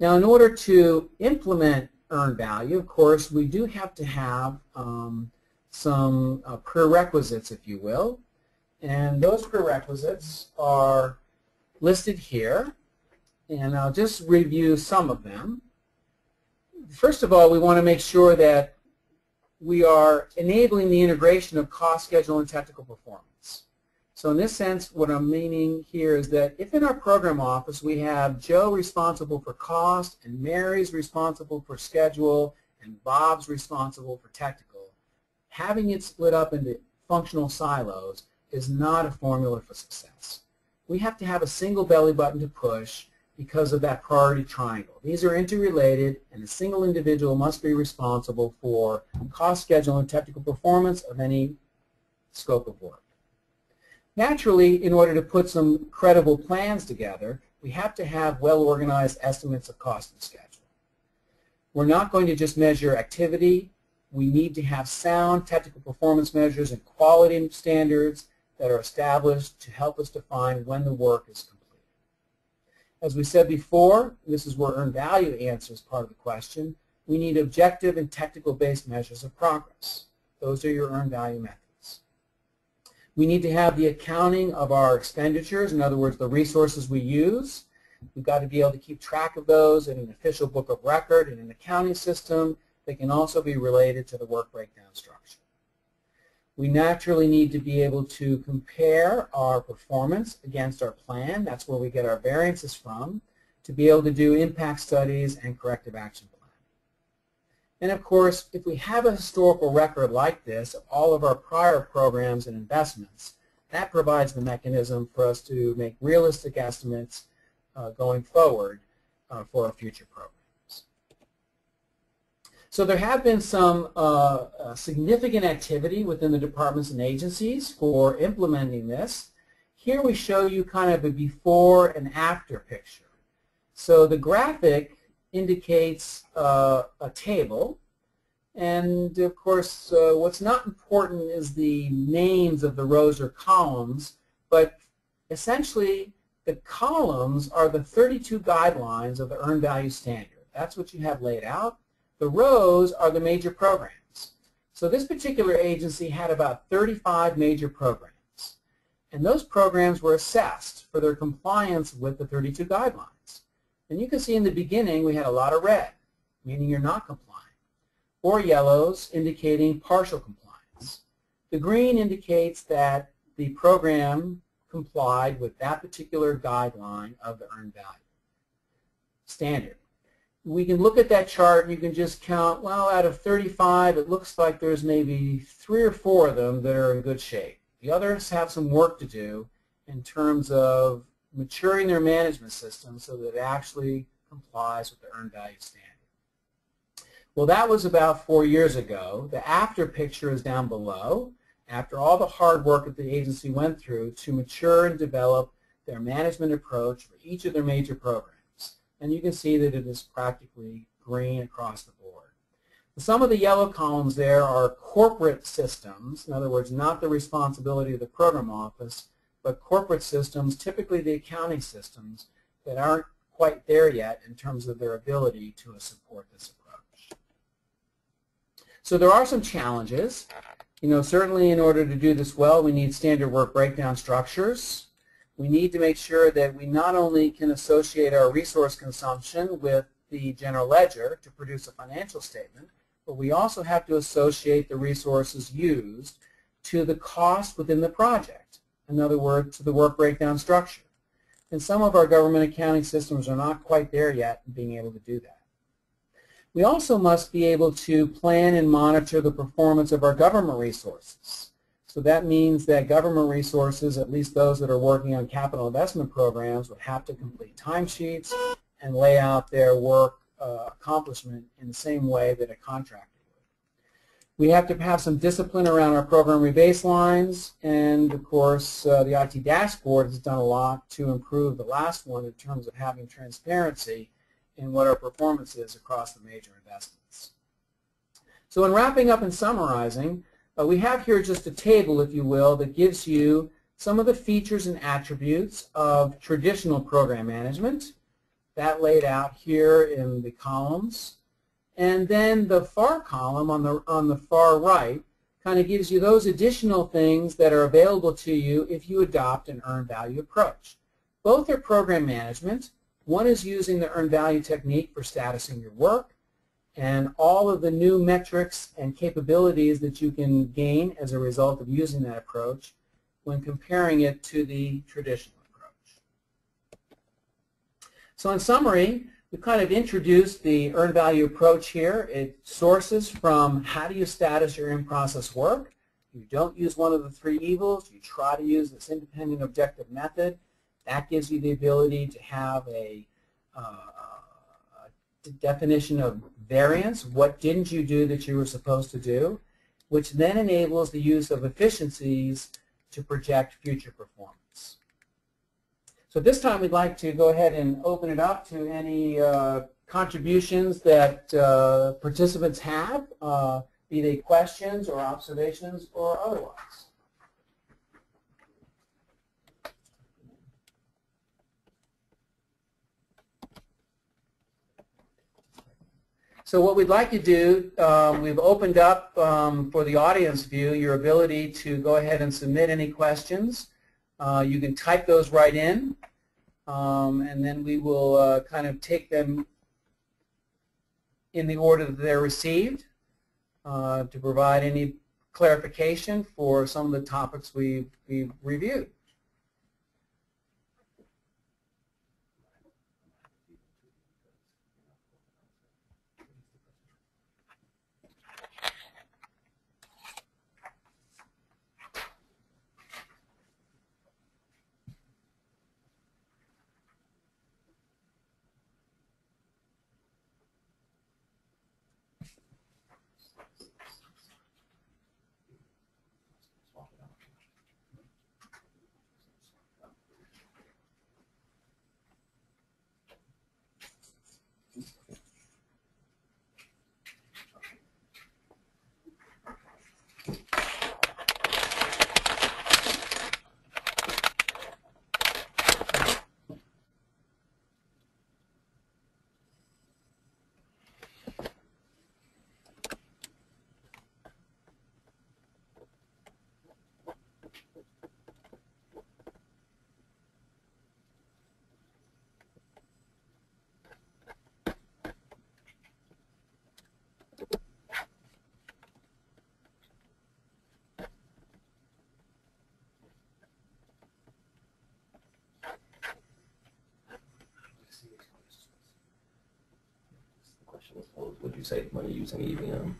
Now, in order to implement earned value, of course, we do have to have some prerequisites, if you will, and those prerequisites are listed here, and I'll just review some of them. First of all, we want to make sure that we are enabling the integration of cost, schedule, and technical performance. So in this sense, what I'm meaning here is that if in our program office we have Joe responsible for cost and Mary's responsible for schedule and Bob's responsible for technical, having it split up into functional silos is not a formula for success. We have to have a single belly button to push because of that priority triangle. These are interrelated, and a single individual must be responsible for cost, schedule, and technical performance of any scope of work. Naturally, in order to put some credible plans together, we have to have well-organized estimates of cost and schedule. We're not going to just measure activity. We need to have sound technical performance measures and quality standards that are established to help us define when the work is completed. As we said before, this is where earned value answers part of the question. We need objective and technical-based measures of progress. Those are your earned value methods. We need to have the accounting of our expenditures, in other words, the resources we use. We've got to be able to keep track of those in an official book of record and an accounting system that can also be related to the work breakdown structure. We naturally need to be able to compare our performance against our plan. That's where we get our variances from, to be able to do impact studies and corrective action plan. And of course, if we have a historical record like this of all of our prior programs and investments, that provides the mechanism for us to make realistic estimates going forward for our future programs. So there have been some significant activity within the departments and agencies for implementing this. Here we show you kind of a before and after picture. So the graphic indicates a table, and of course what's not important is the names of the rows or columns, but essentially the columns are the 32 guidelines of the earned value standard. That's what you have laid out. The rows are the major programs. So this particular agency had about 35 major programs, and those programs were assessed for their compliance with the 32 guidelines. And you can see in the beginning we had a lot of red, meaning you're not complying, or yellows indicating partial compliance. The green indicates that the program complied with that particular guideline of the earned value standard. We can look at that chart and you can just count, well, out of 35, it looks like there's maybe 3 or 4 of them that are in good shape. The others have some work to do in terms of maturing their management system so that it actually complies with the earned value standard. Well, that was about 4 years ago. The after picture is down below. After all the hard work that the agency went through to mature and develop their management approach for each of their major programs. And you can see that it is practically green across the board. Some of the yellow columns there are corporate systems, in other words, not the responsibility of the program office, but corporate systems, typically the accounting systems, that aren't quite there yet in terms of their ability to support this approach. So there are some challenges. You know, certainly in order to do this well, we need standard work breakdown structures. We need to make sure that we not only can associate our resource consumption with the general ledger to produce a financial statement, but we also have to associate the resources used to the cost within the project. In other words, to the work breakdown structure. And some of our government accounting systems are not quite there yet in being able to do that. We also must be able to plan and monitor the performance of our government resources. So that means that government resources, at least those that are working on capital investment programs, would have to complete timesheets and lay out their work accomplishment in the same way that a contractor would. We have to have some discipline around our program rebaselines, and of course the IT dashboard has done a lot to improve the last one in terms of having transparency in what our performance is across the major investments. So in wrapping up and summarizing, we have here just a table, if you will, that gives you some of the features and attributes of traditional program management, that laid out here in the columns. And then the far column on the far right kind of gives you those additional things that are available to you if you adopt an earned value approach. Both are program management. One is using the earned value technique for statusing your work, and all of the new metrics and capabilities that you can gain as a result of using that approach when comparing it to the traditional approach. So in summary, we've kind of introduced the earned value approach here. It sources from how do you status your in-process work. You don't use one of the three evils. You try to use this independent objective method. That gives you the ability to have a definition of variance. What didn't you do that you were supposed to do? Which then enables the use of efficiencies to project future performance. So this time we'd like to go ahead and open it up to any contributions that participants have, be they questions or observations or otherwise. So what we'd like to do, we've opened up for the audience view your ability to go ahead and submit any questions. You can type those right in, and then we will kind of take them in the order that they're received to provide any clarification for some of the topics we've reviewed. Would you save money using EVM?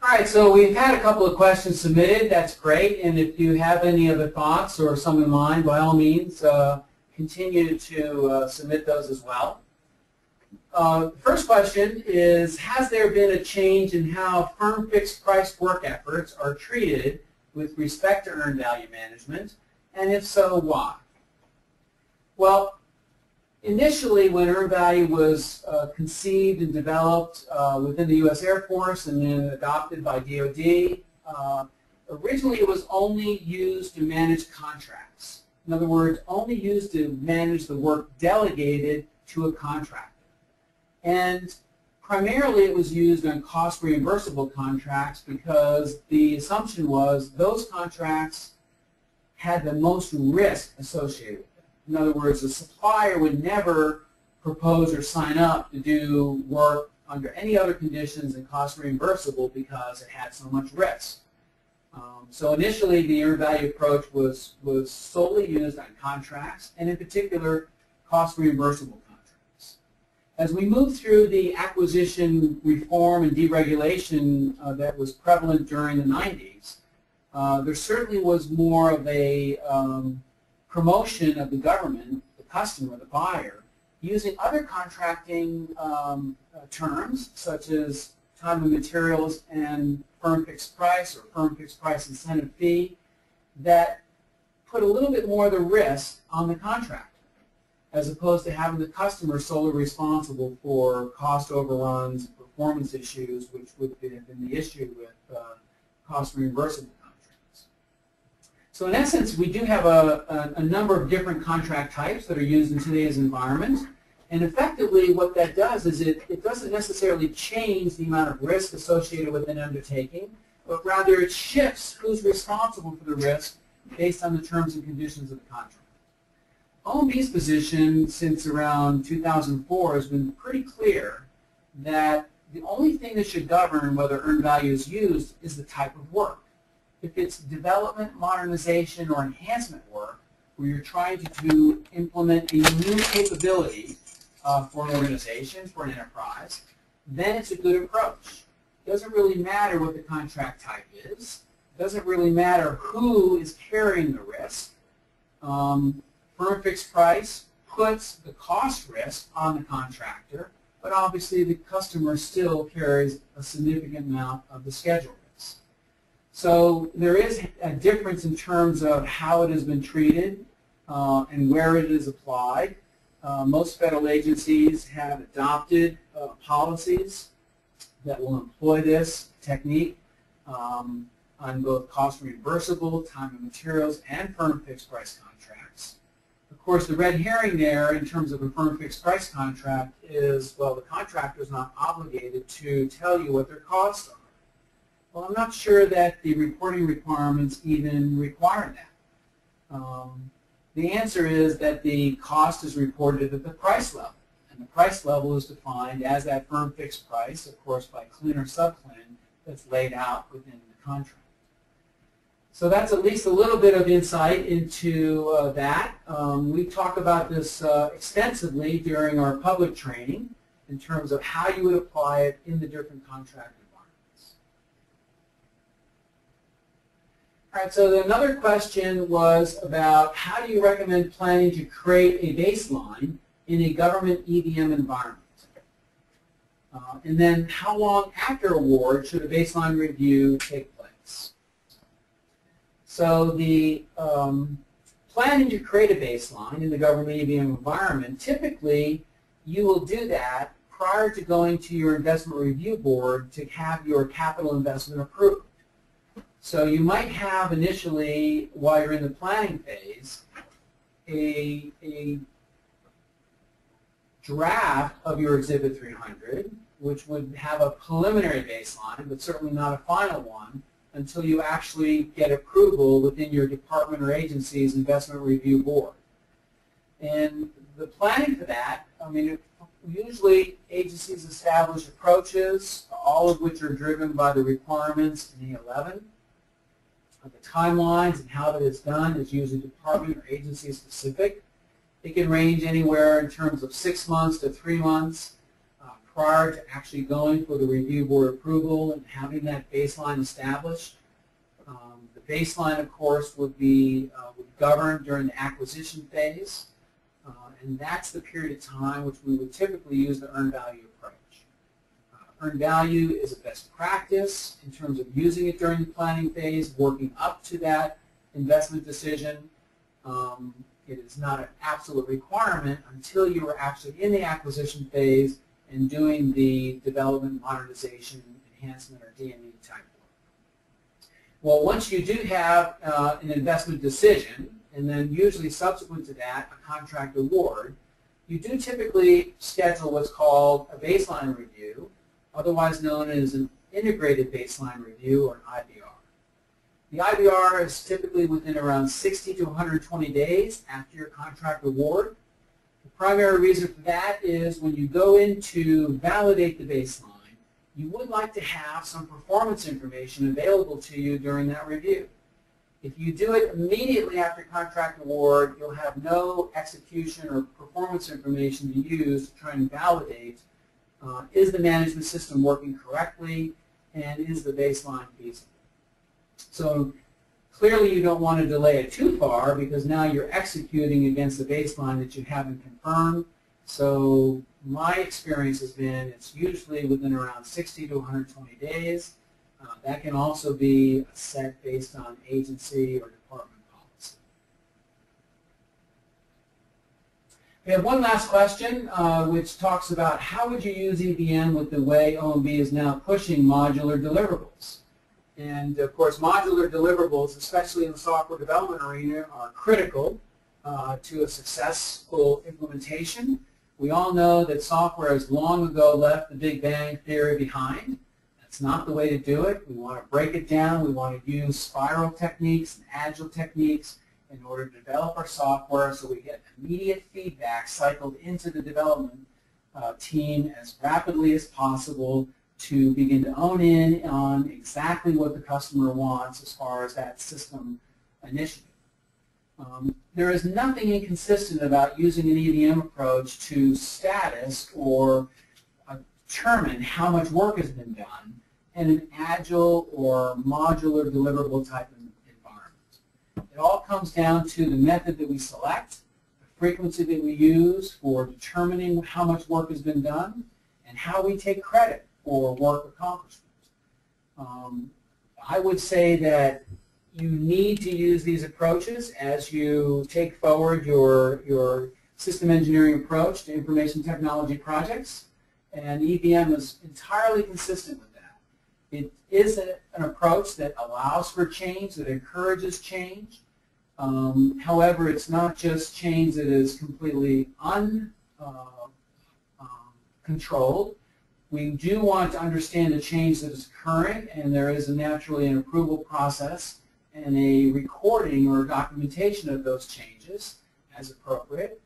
All right, so we've had a couple of questions submitted. That's great. And if you have any other thoughts or some in mind, by all means, continue to submit those as well. First question is, has there been a change in how firm fixed price work efforts are treated with respect to earned value management And if so, why? Well, initially when Earned Value was conceived and developed within the U.S. Air Force and then adopted by DOD, originally it was only used to manage contracts. In other words, only used to manage the work delegated to a contractor. And primarily it was used on cost reimbursable contracts because the assumption was those contracts had the most risk associated with them. In other words, the supplier would never propose or sign up to do work under any other conditions than cost reimbursable because it had so much risk. So initially the Earned Value approach was solely used on contracts, and in particular cost reimbursable contracts. As we moved through the acquisition reform and deregulation that was prevalent during the 90s, there certainly was more of a promotion of the government, the customer, the buyer, using other contracting terms such as time and materials and firm fixed price or firm fixed price incentive fee that put a little bit more of the risk on the contractor as opposed to having the customer solely responsible for cost overruns and performance issues, which would have been the issue with cost reimbursable contracts. So in essence, we do have a number of different contract types that are used in today's environment. And effectively what that does is it doesn't necessarily change the amount of risk associated with an undertaking, but rather it shifts who's responsible for the risk based on the terms and conditions of the contract. OMB's position since around 2004 has been pretty clear that the only thing that should govern whether Earned Value is used is the type of work. If it's development, modernization, or enhancement work, where you're trying to implement a new capability for an organization, for an enterprise, then it's a good approach. It doesn't really matter what the contract type is. It doesn't really matter who is carrying the risk. Firm fixed price puts the cost risk on the contractor, but obviously the customer still carries a significant amount of the schedule risk. So there is a difference in terms of how it has been treated and where it is applied. Most federal agencies have adopted policies that will employ this technique on both cost reimbursable, time and materials, and firm fixed price contracts. Of course, the red herring there in terms of a firm fixed price contract is, well, the contractor is not obligated to tell you what their costs are. Well, I'm not sure that the reporting requirements even require that. The answer is that the cost is reported at the price level, and the price level is defined as that firm fixed price, of course, by CLIN or sub-CLIN that's laid out within the contract. So that's at least a little bit of insight into that. We talk about this extensively during our public training in terms of how you would apply it in the different contract environments. All right, so another question was about how do you recommend planning to create a baseline in a government EVM environment? And then how long after award should a baseline review take place? So the planning to create a baseline in the government EVM environment, typically you will do that prior to going to your investment review board to have your capital investment approved. So you might have initially, while you're in the planning phase, a draft of your Exhibit 300, which would have a preliminary baseline, but certainly not a final one, until you actually get approval within your department or agency's investment review board. And the planning for that, I mean, usually agencies establish approaches, all of which are driven by the requirements in E11. The timelines and how that is done is usually department or agency specific. It can range anywhere in terms of 6 months to 3 months prior to actually going for the review board approval and having that baseline established. The baseline, of course, would be governed during the acquisition phase, and that's the period of time which we would typically use the Earned Value approach. Earned Value is a best practice in terms of using it during the planning phase, working up to that investment decision, It is not an absolute requirement until you are actually in the acquisition phase and doing the development, modernization, enhancement, or DME type work. Well, once you do have an investment decision, and then usually subsequent to that, a contract award, you do typically schedule what's called a baseline review, otherwise known as an integrated baseline review, or an IBR. The IBR is typically within around 60 to 120 days after your contract award. The primary reason for that is when you go in to validate the baseline, you would like to have some performance information available to you during that review. If you do it immediately after contract award, you'll have no execution or performance information to use to try and validate is the management system working correctly, and is the baseline feasible. So clearly you don't want to delay it too far, because now you're executing against the baseline that you haven't confirmed. So my experience has been it's usually within around 60 to 120 days. That can also be set based on agency or department policy. We have one last question which talks about how would you use EVM with the way OMB is now pushing modular deliverables. And of course, modular deliverables, especially in the software development arena, are critical to a successful implementation. We all know that software has long ago left the Big Bang Theory behind. That's not the way to do it. We want to break it down. We want to use spiral techniques and agile techniques in order to develop our software so we get immediate feedback cycled into the development team as rapidly as possible to begin to own in on exactly what the customer wants as far as that system initiative. There is nothing inconsistent about using an EVM approach to status or determine how much work has been done in an agile or modular deliverable type of environment. It all comes down to the method that we select, the frequency that we use for determining how much work has been done, and how we take credit for work accomplishment. I would say that you need to use these approaches as you take forward your system engineering approach to information technology projects, and EVM is entirely consistent with that. It is an approach that allows for change, that encourages change. However, it's not just change that is completely uncontrolled. We do want to understand the change that is occurring, and there is naturally an approval process and a recording or documentation of those changes as appropriate.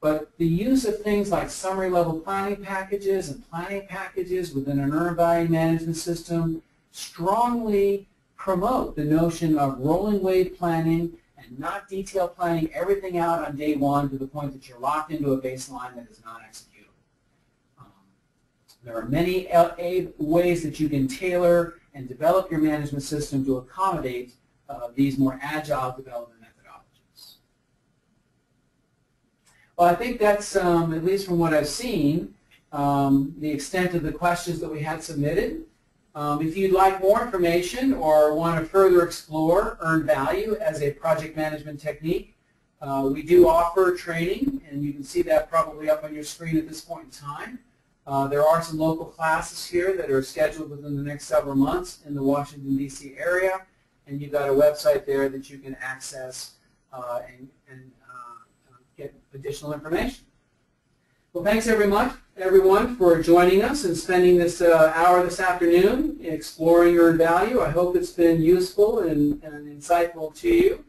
But the use of things like summary level planning packages and planning packages within an earned value management system strongly promote the notion of rolling wave planning and not detail planning everything out on day one to the point that you're locked into a baseline that is not executable. There are many ways that you can tailor and develop your management system to accommodate these more agile development methodologies. Well, I think that's, at least from what I've seen, the extent of the questions that we had submitted. If you'd like more information or want to further explore earned value as a project management technique, we do offer training, and you can see that probably up on your screen at this point in time. There are some local classes here that are scheduled within the next several months in the Washington, D.C. area, and you've got a website there that you can access and get additional information. Well, thanks everyone for joining us and spending this hour this afternoon exploring earned value. I hope it's been useful and insightful to you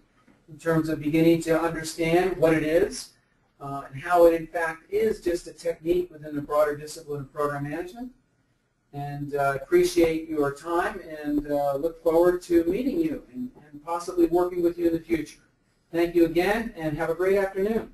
in terms of beginning to understand what it is. And how it in fact is just a technique within the broader discipline of program management. And appreciate your time, and look forward to meeting you and possibly working with you in the future. Thank you again, and have a great afternoon.